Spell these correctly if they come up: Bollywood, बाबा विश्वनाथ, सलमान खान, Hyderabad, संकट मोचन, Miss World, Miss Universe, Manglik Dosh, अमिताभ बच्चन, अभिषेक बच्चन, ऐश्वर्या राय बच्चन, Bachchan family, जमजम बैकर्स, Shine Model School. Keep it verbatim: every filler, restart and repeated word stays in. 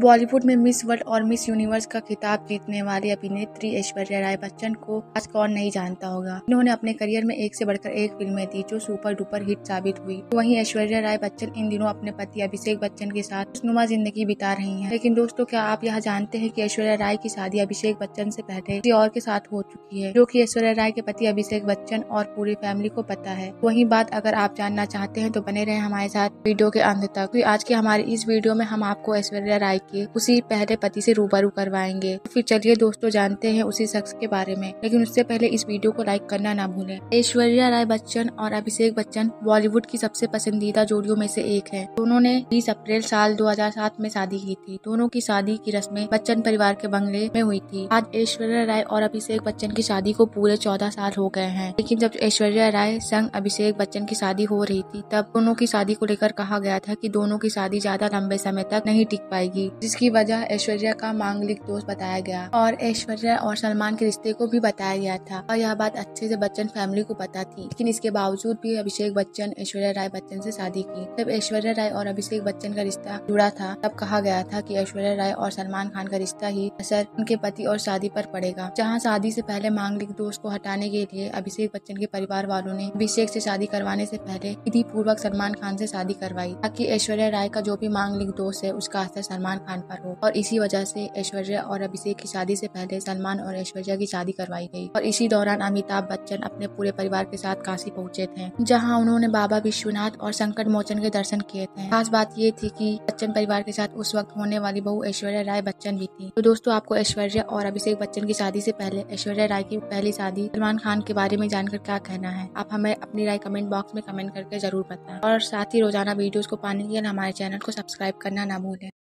बॉलीवुड में miss world और miss universe का खिताब जीतने वाली अभिनेत्री ऐश्वर्या राय बच्चन को आज कौन नहीं जानता होगा। इन्होंने अपने करियर में एक से बढ़कर एक फिल्में दी जो सुपर डुपर हिट साबित हुई। वहीं ऐश्वर्या राय बच्चन इन दिनों अपने पति अभिषेक बच्चन के साथ खुशनुमा जिंदगी बिता रही हैं। लेकिन दोस्तों, क्या आप यह जानते हैं कि ऐश्वर्या राय की शादी अभिषेक बच्चन से पहले किसी और के साथ हो चुकी है, जो कि ऐश्वर्या राय के पति अभिषेक बच्चन और पूरी फैमिली को पता है। वही बात अगर आप जानना चाहते हैं तो बने रहे हमारे साथ वीडियो के अंत तक। तो आज के हमारे इस वीडियो में हम आपको ऐश्वर्या राय के उसी पहले पति से रूबरू करवाएंगे। तो फिर चलिए दोस्तों जानते हैं उसी शख्स के बारे में, लेकिन उससे पहले इस वीडियो को लाइक करना ना भूलें। ऐश्वर्या राय बच्चन और अभिषेक बच्चन बॉलीवुड की सबसे पसंदीदा जोड़ियों में से एक है। दोनों ने बीस अप्रैल साल दो हज़ार सात में शादी की थी। दोनों की शादी की रस्में बच्चन परिवार के बंगले में हुई थी। आज ऐश्वर्या राय और अभिषेक बच्चन की शादी को पूरे चौदह साल हो गए हैं। लेकिन जब ऐश्वर्या राय संग अभिषेक बच्चन की शादी हो रही थी तब दोनों की शादी को लेकर कहा गया था कि दोनों की शादी ज्यादा लंबे समय तक नहीं टिक पाएगी, जिसकी वजह ऐश्वर्या का मांगलिक दोष बताया गया और ऐश्वर्या और सलमान के रिश्ते को भी बताया गया था और यह बात अच्छे से बच्चन फैमिली को पता थी। लेकिन इसके बावजूद भी अभिषेक बच्चन ऐश्वर्या राय बच्चन से शादी की। जब ऐश्वर्या राय और अभिषेक बच्चन का रिश्ता जुड़ा था तब कहा गया था कि ऐश्वर्या राय और सलमान खान का रिश्ता ही असर उनके पति और शादी पर पड़ेगा। जहाँ शादी से पहले मांगलिक दोष को हटाने के लिए अभिषेक बच्चन के परिवार वालों ने अभिषेक से शादी करवाने से पहले विधि पूर्वक सलमान खान से शादी करवाई ताकि ऐश्वर्या राय का जो भी मांगलिक दोष है उसका असर सलमान खान पर हो, और इसी वजह से ऐश्वर्या और अभिषेक की शादी से पहले सलमान और ऐश्वर्या की शादी करवाई गई। और इसी दौरान अमिताभ बच्चन अपने पूरे परिवार के साथ काशी पहुंचे थे, जहां उन्होंने बाबा विश्वनाथ और संकट मोचन के दर्शन किए थे। खास बात ये थी कि बच्चन परिवार के साथ उस वक्त होने वाली बहू ऐश्वर्या राय बच्चन भी थी। तो दोस्तों, आपको ऐश्वर्या और अभिषेक बच्चन की शादी से पहले ऐश्वर्या राय की पहली शादी सलमान खान के बारे में जानकर क्या कहना है? आप हमें अपनी राय कमेंट बॉक्स में कमेंट करके जरूर बताएं और साथ ही रोजाना वीडियोस को पाने के लिए हमारे चैनल को सब्सक्राइब करना ना भूलें।